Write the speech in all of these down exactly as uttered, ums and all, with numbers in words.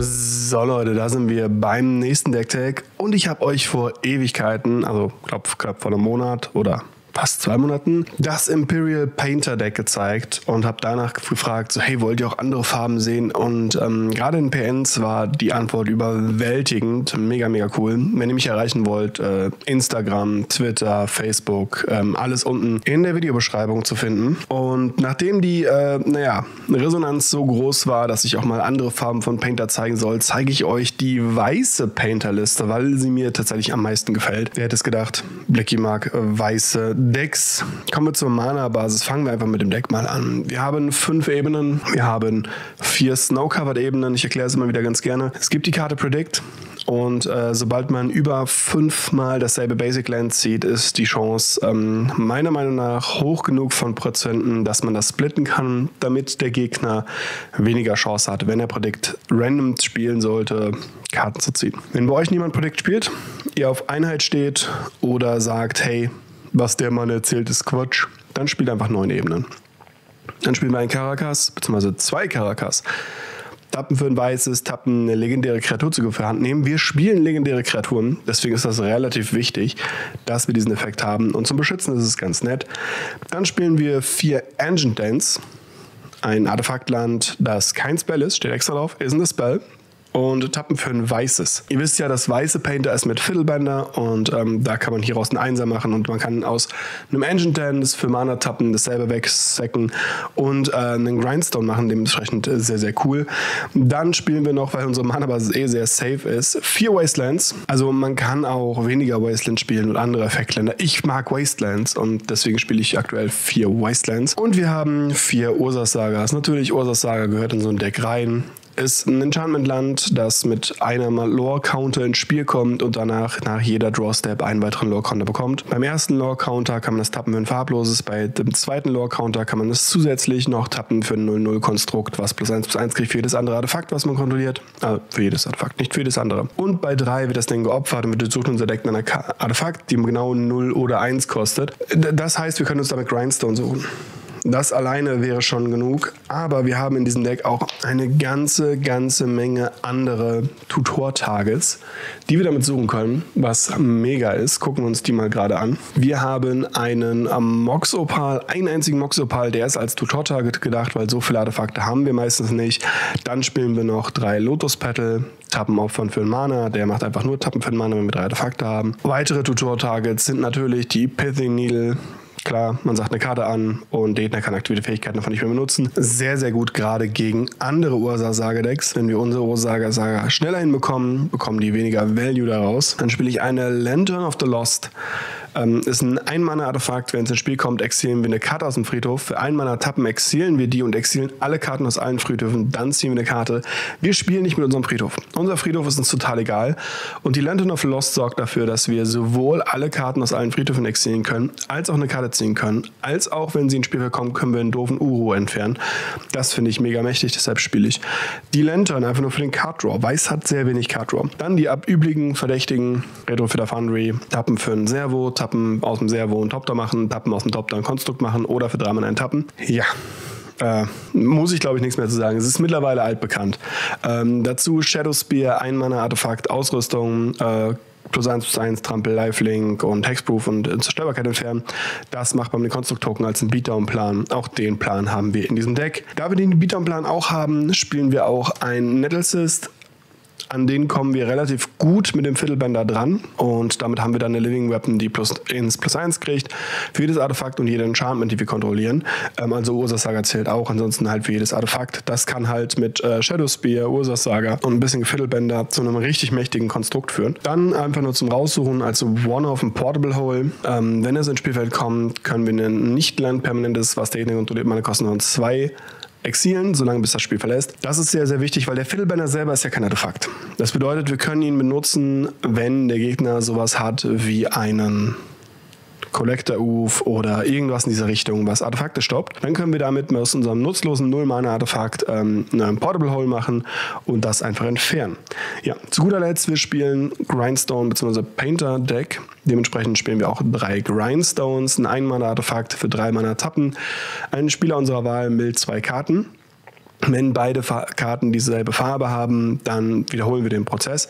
So Leute, da sind wir beim nächsten Decktag und ich habe euch vor Ewigkeiten, also glaube knapp vor einem Monat oder fast zwei Monaten, das Imperial Painter Deck gezeigt und habe danach gefragt, so, hey, wollt ihr auch andere Farben sehen? Und ähm, gerade in P Ns war die Antwort überwältigend, mega, mega cool. Wenn ihr mich erreichen wollt, äh, Instagram, Twitter, Facebook, ähm, alles unten in der Videobeschreibung zu finden. Und nachdem die, äh, naja, Resonanz so groß war, dass ich auch mal andere Farben von Painter zeigen soll, zeige ich euch die weiße Painter-Liste, weil sie mir tatsächlich am meisten gefällt. Wer hätte es gedacht? Blacky mag äh, weiße Decks. Kommen wir zur Mana-Basis. Fangen wir einfach mit dem Deck mal an. Wir haben fünf Ebenen. Wir haben vier Snow-Covered-Ebenen. Ich erkläre es immer wieder ganz gerne. Es gibt die Karte Predict. Und äh, sobald man über fünfmal dasselbe Basic Land zieht, ist die Chance ähm, meiner Meinung nach hoch genug von Prozenten, dass man das splitten kann, damit der Gegner weniger Chance hat, wenn er Predict random spielen sollte, Karten zu ziehen. Wenn bei euch niemand Predict spielt, ihr auf Einheit steht oder sagt, hey, was der Mann erzählt, ist Quatsch, dann spielt einfach neun Ebenen. Dann spielen wir einen Karakas, beziehungsweise zwei Karakas. Tappen für ein weißes, tappen eine legendäre Kreatur zur Hand nehmen. Wir spielen legendäre Kreaturen, deswegen ist das relativ wichtig, dass wir diesen Effekt haben. Und zum Beschützen ist es ganz nett. Dann spielen wir vier Engine Dance, ein Artefaktland, das kein Spell ist, steht extra drauf, ist ein Spell. Und tappen für ein weißes. Ihr wisst ja, das weiße Painter ist mit Fiddlebender und ähm, da kann man hieraus einen Einser machen und man kann aus einem Engine Dance für Mana tappen, dasselbe wegsacken und äh, einen Grindstone machen, dementsprechend äh, sehr, sehr cool. Dann spielen wir noch, weil unsere Mana-Basis eh sehr safe ist, vier Wastelands. Also man kann auch weniger Wastelands spielen und andere Effektländer. Ich mag Wastelands und deswegen spiele ich aktuell vier Wastelands. Und wir haben vier Urza's Sagas. Natürlich, Urza's Saga gehört in so ein Deck rein. Ist ein Enchantment-Land, das mit einer Lore-Counter ins Spiel kommt und danach nach jeder Draw-Step einen weiteren Lore-Counter bekommt. Beim ersten Lore-Counter kann man das tappen für ein farbloses, bei dem zweiten Lore-Counter kann man es zusätzlich noch tappen für ein null null-Konstrukt, was plus eins plus eins kriegt für jedes andere Artefakt, was man kontrolliert. Also für jedes Artefakt, nicht für jedes andere. Und bei drei wird das Ding geopfert und wir suchen unser Deck nach einem Artefakt, die genau null oder eins kostet. Das heißt, wir können uns damit Grindstone suchen. Das alleine wäre schon genug, aber wir haben in diesem Deck auch eine ganze, ganze Menge andere Tutor-Targets, die wir damit suchen können, was mega ist. Gucken wir uns die mal gerade an. Wir haben einen Mox Opal, einen einzigen Mox Opal, der ist als Tutor-Target gedacht, weil so viele Artefakte haben wir meistens nicht. Dann spielen wir noch drei Lotus Petal, Tappen Opfern für einen Mana, der macht einfach nur Tappen für einen Mana, wenn wir drei Artefakte haben. Weitere Tutor-Targets sind natürlich die Pithing Needle. Klar, man sagt eine Karte an und der Gegner kann aktive Fähigkeiten davon nicht mehr benutzen. Sehr, sehr gut, gerade gegen andere Urza's Saga Decks. Wenn wir unsere Urza's Saga schneller hinbekommen, bekommen die weniger Value daraus. Dann spiele ich eine Lantern of the Lost. Ähm, ist ein Ein-Mana-Artefakt. Wenn es ins Spiel kommt, exilieren wir eine Karte aus dem Friedhof. Für Ein-Mana-Tappen exilieren wir die und exilieren alle Karten aus allen Friedhöfen. Dann ziehen wir eine Karte. Wir spielen nicht mit unserem Friedhof. Unser Friedhof ist uns total egal. Und die Lantern of the Lost sorgt dafür, dass wir sowohl alle Karten aus allen Friedhöfen exilieren können, als auch eine Karte ziehen können, als auch wenn sie ins Spiel kommen, können wir einen doofen Uro entfernen. Das finde ich mega mächtig, deshalb spiele ich die Lantern einfach nur für den Card Draw. Weiß hat sehr wenig Card Draw. Dann die abüblichen Verdächtigen, Retrofitter Foundry, tappen für einen Servo, tappen aus dem Servo einen Topter machen, tappen aus dem Topter ein Konstrukt machen oder für drei Mann einen tappen. Ja. Äh, muss ich, glaube ich, nichts mehr zu sagen. Es ist mittlerweile altbekannt. Ähm, dazu Shadowspear, Ein-Mana-Artefakt, Ausrüstung, äh, plus eins plus eins, Trampel, Lifelink und Hexproof und Zerstörbarkeit entfernen. Das macht man mit dem Konstrukt-Token als einen Beatdown-Plan. Auch den Plan haben wir in diesem Deck. Da wir den Beatdown-Plan auch haben, spielen wir auch einen Nettlecyst. An den kommen wir relativ gut mit dem Fiddlebender dran und damit haben wir dann eine Living Weapon, die plus ins plus eins kriegt für jedes Artefakt und jede Enchantment, die wir kontrollieren. Ähm, also Urza's Saga zählt auch, ansonsten halt für jedes Artefakt. Das kann halt mit äh, Shadowspear, Urza's Saga und ein bisschen Fiddlebender zu einem richtig mächtigen Konstrukt führen. Dann einfach nur zum Raussuchen als One-Off ein Portable Hole. Ähm, wenn es ins Spielfeld kommt, können wir ein Nicht-Land-Permanentes, was der Gegner kontrolliert, meine Kosten von zwei exilieren, solange bis das Spiel verlässt. Das ist sehr, sehr wichtig, weil der Fiddlebender selber ist ja kein Artefakt. Das bedeutet, wir können ihn benutzen, wenn der Gegner sowas hat wie einen Collector-Uf oder irgendwas in dieser Richtung, was Artefakte stoppt. Dann können wir damit aus unserem nutzlosen Null-Mana-Artefakt ähm, einen Portable Hole machen und das einfach entfernen. Ja, zu guter Letzt, wir spielen Grindstone bzw. Painter-Deck. Dementsprechend spielen wir auch drei Grindstones, ein Ein-Mana-Artefakt für drei Mana-Tappen, einen Spieler unserer Wahl mit zwei Karten. Wenn beide Karten dieselbe Farbe haben, dann wiederholen wir den Prozess.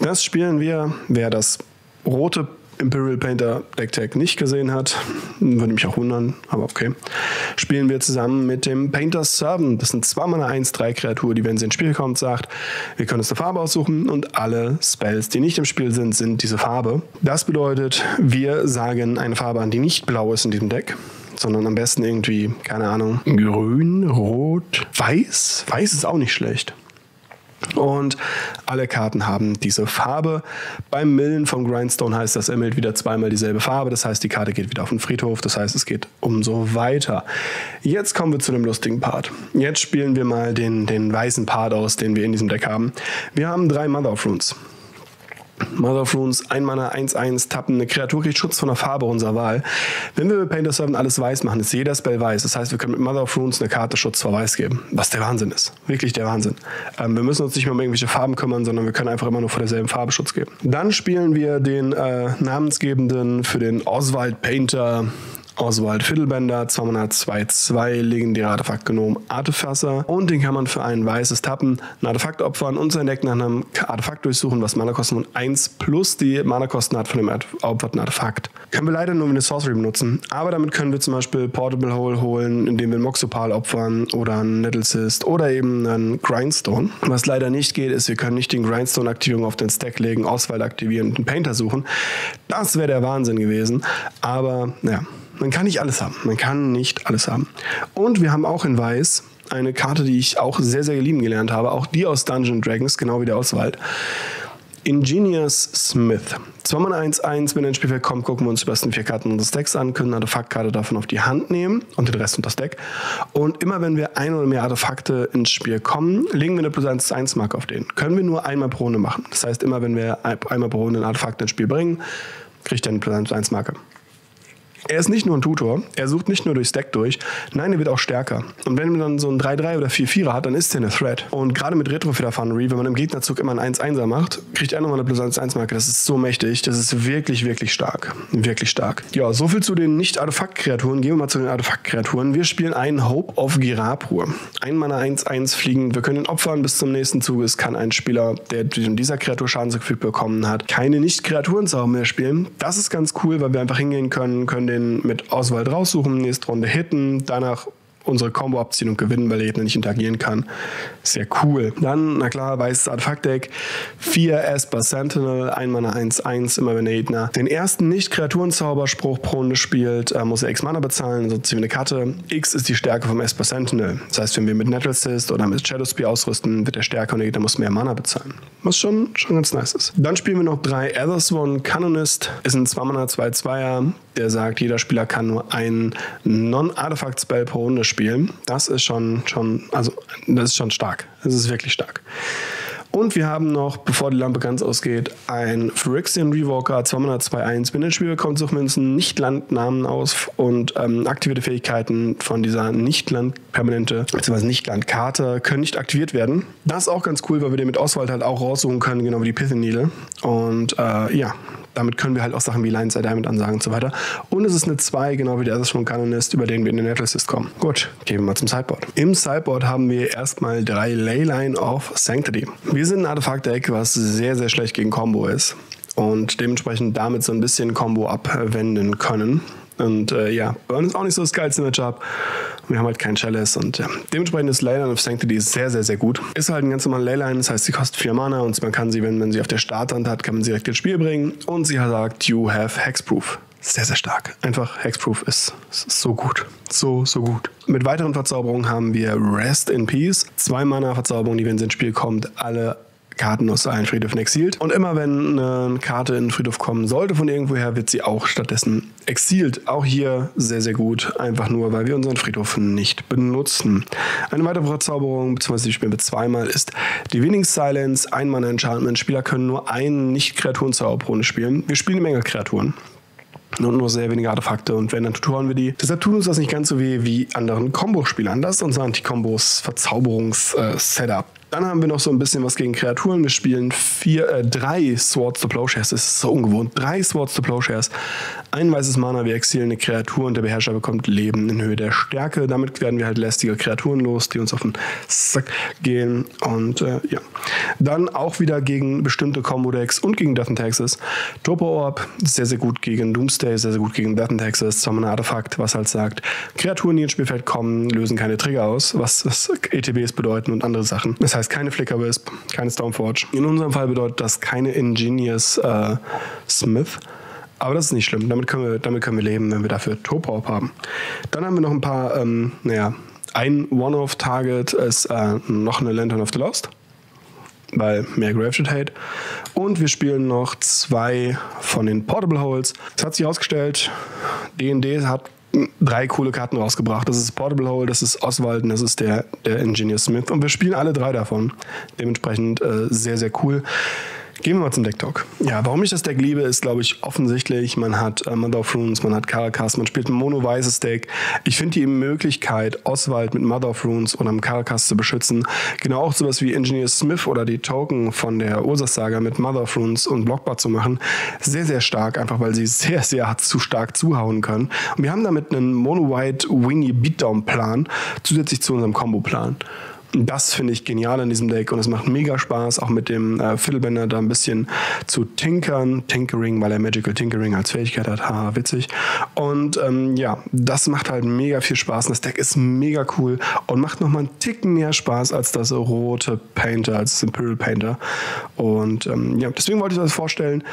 Das spielen wir. Wer das rote Imperial Painter Deck Tag nicht gesehen hat, würde mich auch wundern, aber okay. Spielen wir zusammen mit dem Painter Servant. Das sind zwei Mana eins drei Kreatur, die, wenn sie ins Spiel kommt, sagt, wir können uns eine Farbe aussuchen und alle Spells, die nicht im Spiel sind, sind diese Farbe. Das bedeutet, wir sagen eine Farbe an, die nicht blau ist in diesem Deck, sondern am besten irgendwie, keine Ahnung, grün, rot, weiß. Weiß ist auch nicht schlecht. Und alle Karten haben diese Farbe. Beim Millen vom Grindstone heißt das, er millt wieder zweimal dieselbe Farbe. Das heißt, die Karte geht wieder auf den Friedhof. Das heißt, es geht umso weiter. Jetzt kommen wir zu dem lustigen Part. Jetzt spielen wir mal den, den weißen Part aus, den wir in diesem Deck haben. Wir haben drei Mother of Runes. Mother of Runes, ein Mana eins eins, tappen, eine Kreatur kriegt Schutz von der Farbe unserer Wahl. Wenn wir mit Painter Servant alles weiß machen, ist jeder Spell weiß. Das heißt, wir können mit Mother of Runes eine Karte Schutz vor Weiß geben. Was der Wahnsinn ist. Wirklich der Wahnsinn. Ähm, wir müssen uns nicht mehr um irgendwelche Farben kümmern, sondern wir können einfach immer nur vor derselben Farbe Schutz geben. Dann spielen wir den äh, namensgebenden für den Oswald Painter, Oswald Fiddlebender, zwei Mana zwei zwei, legendärer Artefakt-Genom, Artefasser. Und den kann man für ein weißes Tappen, ein Artefakt opfern und sein Deck nach einem Artefakt durchsuchen, was Mana-Kosten von eins plus die Mana-Kosten hat von dem opferten Artefakt. Können wir leider nur mit eine Sorcery benutzen, aber damit können wir zum Beispiel Portable Hole holen, indem wir einen Mox Opal opfern oder einen Nettlecyst oder eben einen Grindstone. Was leider nicht geht, ist, wir können nicht den Grindstone-Aktivierung auf den Stack legen, Oswald aktivieren und einen Painter suchen. Das wäre der Wahnsinn gewesen, aber naja. Man kann nicht alles haben. Man kann nicht alles haben. Und wir haben auch in Weiß eine Karte, die ich auch sehr, sehr lieben gelernt habe. Auch die aus Dungeons and Dragons, genau wie der Oswald. Ingenious Smith. zwei Mana eins eins, wenn ein Spielfeld kommt, gucken wir uns die besten vier Karten unseres Decks an, können eine Artefaktkarte davon auf die Hand nehmen und den Rest unter das Deck. Und immer wenn wir ein oder mehr Artefakte ins Spiel kommen, legen wir eine Plus eins zu eins Marke auf den. Können wir nur einmal pro Runde machen. Das heißt, immer wenn wir einmal pro Runde ein Artefakt ins Spiel bringen, kriegt er eine Plus eins zu eins Marke. Er ist nicht nur ein Tutor, er sucht nicht nur durchs Deck durch, nein, er wird auch stärker. Und wenn man dann so einen drei drei oder vier vierer hat, dann ist er eine Threat. Und gerade mit Retrofitter Foundry, wenn man im Gegnerzug immer einen eins einer macht, kriegt er nochmal eine Plus eins zu eins Marke. Das ist so mächtig, das ist wirklich, wirklich stark. Wirklich stark. Ja, soviel zu den Nicht-Artefakt-Kreaturen. Gehen wir mal zu den Artefakt-Kreaturen. Wir spielen einen Hope of Ghirapur. ein Mana eins eins fliegen. Wir können ihn opfern bis zum nächsten Zug. Es kann ein Spieler, der dieser Kreatur Schaden zugefügt bekommen hat, keine Nicht-Kreaturenzauber mehr spielen. Das ist ganz cool, weil wir einfach hingehen können, können den mit Oswald raussuchen, nächste Runde hitten, danach unsere Combo abziehen und gewinnen, weil er eben nicht interagieren kann. Sehr cool. Dann, na klar, weißes Artefakt-Deck. vier Esper Sentinel, ein Mana eins eins, immer wenn der Gegner den ersten Nicht-Kreaturenzauberspruch pro Runde spielt, äh, muss er X Mana bezahlen, so ziehen wir eine Karte. X ist die Stärke vom Esper Sentinel. Das heißt, wenn wir mit Nettlecyst oder mit Shadowspear ausrüsten, wird er stärker und der Gegner muss mehr Mana bezahlen. Was schon, schon ganz nice ist. Dann spielen wir noch drei Ethersworn Canonist. Ist ein zwei Mana zwei zweier. Der sagt, jeder Spieler kann nur einen Non-Artefakt-Spell pro Runde spielen. Das ist schon, schon, also, das ist schon stark. Das ist wirklich stark. Und wir haben noch, bevor die Lampe ganz ausgeht, ein Phyrexian Revoker, zwei Mana zwei eins. Wenn ein Spieler kommt, sucht Münzen Nicht-Land-Namen aus und ähm, aktivierte Fähigkeiten von dieser Nicht-Land-Permanente, beziehungsweise Nicht-Land-Karte können nicht aktiviert werden. Das ist auch ganz cool, weil wir den mit Oswald halt auch raussuchen können, genau wie die Pithing Needle. Und äh, ja, damit können wir halt auch Sachen wie Lines of Diamond ansagen und so weiter. Und es ist eine zwei, genau wie der Ethersworn Canonist, über den wir in den Nettlecyst kommen. Gut, gehen wir mal zum Sideboard. Im Sideboard haben wir erstmal drei Leyline of Sanctity. Wir sind ein Artefakt-Deck, was sehr, sehr schlecht gegen Combo ist und dementsprechend damit so ein bisschen Combo abwenden können. Und äh, ja, Burn ist auch nicht so das geilste Matchup. Wir haben halt kein Chalice und ja. Dementsprechend ist Leyline of Sanctity sehr, sehr, sehr gut. Ist halt ein ganz normaler Leyline, das heißt, sie kostet vier Mana und man kann sie, wenn man sie auf der Starthand hat, kann man sie direkt ins Spiel bringen und sie sagt, you have Hexproof. Sehr, sehr stark. Einfach Hexproof ist, ist so gut. So, so gut. Mit weiteren Verzauberungen haben wir Rest in Peace. zwei Mana Verzauberung, die, wenn sie ins Spiel kommt, alle Karten aus allen Friedhöfen exiliert. Und immer wenn eine Karte in den Friedhof kommen sollte von irgendwoher, wird sie auch stattdessen exiliert. Auch hier sehr, sehr gut. Einfach nur, weil wir unseren Friedhof nicht benutzen. Eine weitere Verzauberung, beziehungsweise die spielen wir zweimal, ist die Winning Silence. ein Mana Enchantment. Spieler können nur einen Nicht-Kreaturen-Zauber pro Runde spielen. Wir spielen eine Menge Kreaturen und nur sehr wenige Artefakte und wenn, dann tutoren wir die. Deshalb tun uns das nicht ganz so weh wie anderen Combo-Spielern. Das ist unser Anti-Kombos-Verzauberungs-Setup. Dann haben wir noch so ein bisschen was gegen Kreaturen. Wir spielen vier, äh, drei Swords to Plowshares. Das ist so ungewohnt. Drei Swords to Plowshares. Ein weißes Mana, wir exilieren eine Kreatur und der Beherrscher bekommt Leben in Höhe der Stärke. Damit werden wir halt lästige Kreaturen los, die uns auf den Sack gehen. Und äh, ja, dann auch wieder gegen bestimmte Combo-Decks und gegen Death and Taxes. Topo Orb, sehr, sehr gut gegen Doomsday, sehr, sehr gut gegen Death and Taxes. Zwar ein Artefakt, was halt sagt, Kreaturen, die ins Spielfeld kommen, lösen keine Trigger aus, was das E T Bs bedeuten und andere Sachen. Das heißt, keine Flickerwisp, keine Stormforge. In unserem Fall bedeutet das keine Ingenious äh, Smith. Aber das ist nicht schlimm, damit können wir, damit können wir leben, wenn wir dafür Topo Orb haben. Dann haben wir noch ein paar, ähm, naja, ein One-Off-Target ist äh, noch eine Lantern of the Lost, weil mehr Graveshit Hate. Und wir spielen noch zwei von den Portable Holes. Es hat sich herausgestellt, D und D hat drei coole Karten rausgebracht. Das ist Portable Hole, das ist Oswald und das ist der, der Ingenious Smith. Und wir spielen alle drei davon. Dementsprechend äh, sehr, sehr cool. Gehen wir mal zum Deck-Talk. Ja, warum ich das Deck liebe, ist, glaube ich, offensichtlich. Man hat äh, Mother of Runes, man hat Karakas, man spielt ein mono-weißes Deck. Ich finde die Möglichkeit, Oswald mit Mother of Runes oder einem Karakas zu beschützen, genau auch sowas wie Ingenious Smith oder die Token von der Urza's Saga mit Mother of Runes und blockbar zu machen, sehr, sehr stark, einfach weil sie sehr, sehr zu stark zuhauen können. Und wir haben damit einen Mono-White-Winnie-Beatdown-Plan zusätzlich zu unserem Combo-Plan. Das finde ich genial an diesem Deck und es macht mega Spaß, auch mit dem äh, Fiddlebender da ein bisschen zu tinkern. Tinkering, weil er Magical Tinkering als Fähigkeit hat. Haha, witzig. Und ähm, ja, das macht halt mega viel Spaß und das Deck ist mega cool und macht nochmal einen Ticken mehr Spaß als das rote Painter, als das Imperial Painter. Und ähm, ja, deswegen wollte ich das vorstellen.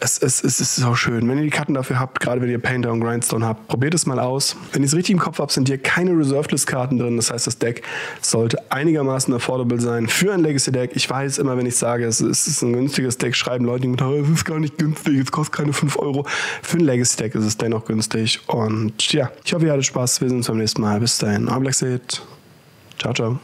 Es, es, es ist so schön. Wenn ihr die Karten dafür habt, gerade wenn ihr Painter und Grindstone habt, probiert es mal aus. Wenn ihr es richtig im Kopf habt, sind hier keine Reserved-List-Karten drin. Das heißt, das Deck sollte einigermaßen affordable sein für ein Legacy-Deck. Ich weiß immer, wenn ich sage, es ist ein günstiges Deck, schreiben Leute, es ist gar nicht günstig, es kostet keine fünf Euro. Für ein Legacy-Deck ist es dennoch günstig. Und ja, ich hoffe, ihr hattet Spaß. Wir sehen uns beim nächsten Mal. Bis dahin. Euer Blackseed. Ciao, ciao.